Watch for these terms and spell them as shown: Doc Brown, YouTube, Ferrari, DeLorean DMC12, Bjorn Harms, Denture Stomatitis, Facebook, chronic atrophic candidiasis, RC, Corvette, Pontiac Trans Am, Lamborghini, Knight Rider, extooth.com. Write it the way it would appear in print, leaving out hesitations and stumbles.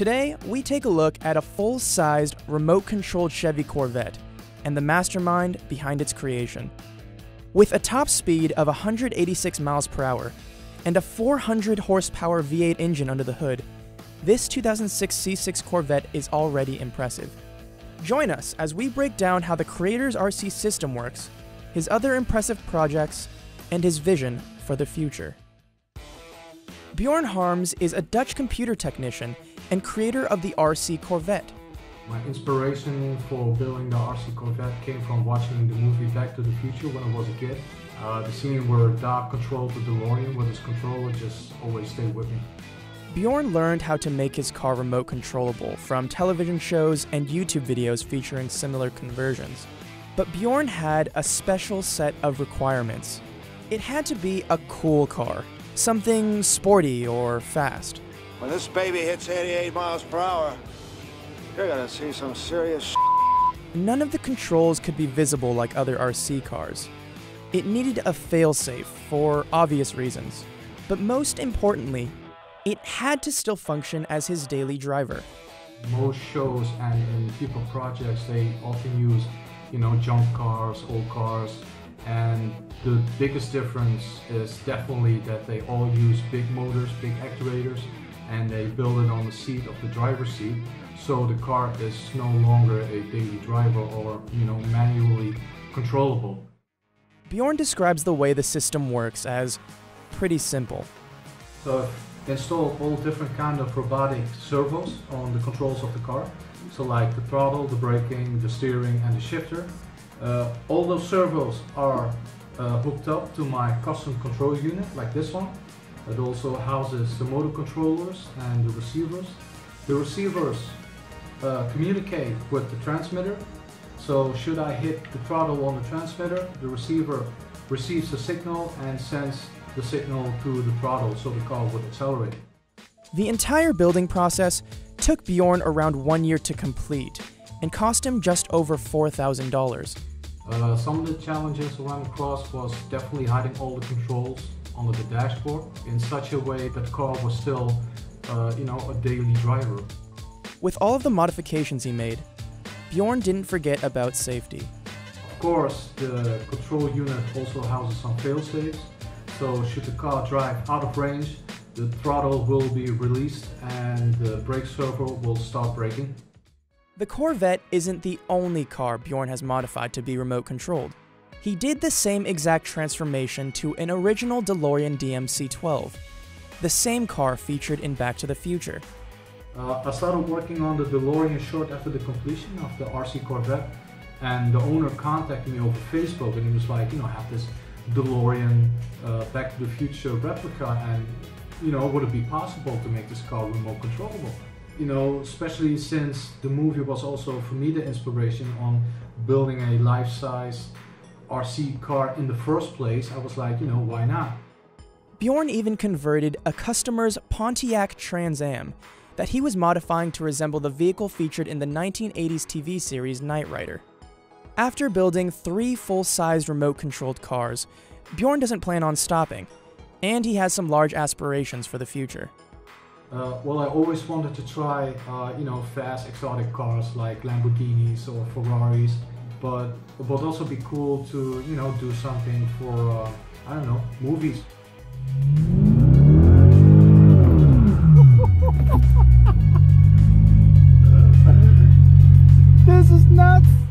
Today, we take a look at a full-sized, remote-controlled Chevy Corvette and the mastermind behind its creation. With a top speed of 186 miles per hour and a 400-horsepower V8 engine under the hood, this 2006 C6 Corvette is already impressive. Join us as we break down how the creator's RC system works, his other impressive projects, and his vision for the future. Bjorn Harms is a Dutch computer technician and creator of the RC Corvette. My inspiration for building the RC Corvette came from watching the movie Back to the Future when I was a kid. The scene where Doc controlled the DeLorean with his controller just always stayed with me. Bjorn learned how to make his car remote controllable from television shows and YouTube videos featuring similar conversions. But Bjorn had a special set of requirements. It had to be a cool car, something sporty or fast. When this baby hits 88 miles per hour, you're gonna see some serious shit. None of the controls could be visible like other RC cars. It needed a failsafe for obvious reasons, but most importantly, it had to still function as his daily driver. Most shows and in people projects, they often use, junk cars, old cars, and the biggest difference is definitely that they all use big motors, big actuators, and they build it on the seat of the driver's seat, so the car is no longer a daily driver or, manually controllable. Bjorn describes the way the system works as pretty simple. So install all different kind of robotic servos on the controls of the car, so like the throttle, the braking, the steering, and the shifter. All those servos are hooked up to my custom control unit, like this one. It also houses the motor controllers and the receivers. The receivers communicate with the transmitter. So should I hit the throttle on the transmitter, the receiver receives the signal and sends the signal to the throttle so the car would accelerate. The entire building process took Bjorn around 1 year to complete and cost him just over $4,000. Some of the challenges I ran across was definitely hiding all the controls under the dashboard in such a way that the car was still, a daily driver. With all of the modifications he made, Bjorn didn't forget about safety. Of course, the control unit also houses some fail-safes, so should the car drive out of range, the throttle will be released and the brake servo will stop braking. The Corvette isn't the only car Bjorn has modified to be remote controlled. He did the same exact transformation to an original DeLorean DMC12, the same car featured in Back to the Future. I started working on the DeLorean short after the completion of the RC Corvette, and the owner contacted me over Facebook and he was like, I have this DeLorean Back to the Future replica and, would it be possible to make this car remote controllable? Especially since the movie was also for me the inspiration on building a life-size RC car in the first place, I was like, why not? Bjorn even converted a customer's Pontiac Trans Am that he was modifying to resemble the vehicle featured in the 1980s TV series Knight Rider. After building 3 full-sized remote-controlled cars, Bjorn doesn't plan on stopping, and he has some large aspirations for the future. Well, I always wanted to try, fast exotic cars like Lamborghinis or Ferraris. But it would also be cool to, do something for, I don't know, movies. This is nuts!